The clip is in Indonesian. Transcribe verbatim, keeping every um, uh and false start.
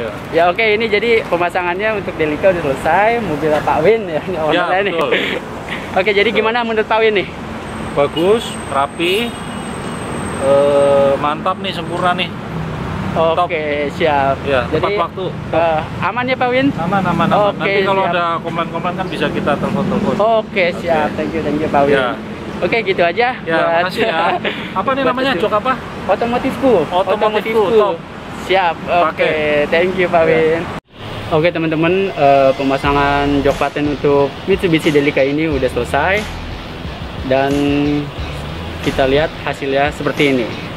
Ya, ya oke, ini jadi pemasangannya untuk Delica udah selesai, mobil Pak Win ya, ya nih. Oke, jadi betul. Gimana menurut Pak Win nih? Bagus, rapi, e, mantap nih, sempurna nih. Oke, siap. Ya, jadi waktu. Uh, aman ya Pak Win? Aman, aman, aman. Oke, nanti kalau siap. Ada komen-komen kan bisa kita telepon-telepon. Oke, siap. Oke. Thank you, thank you Pak Win. Ya. Oke, gitu aja. Ya, buat... makasih ya. Apa nih namanya? Jok apa? Otomotifku. Otomotifku. Otomotifku. Siap. Oke, okay. Thank you Pak Win. Ya. Oke teman-teman, uh, pemasangan jok paten untuk Mitsubishi Delica ini udah selesai. Dan kita lihat hasilnya seperti ini.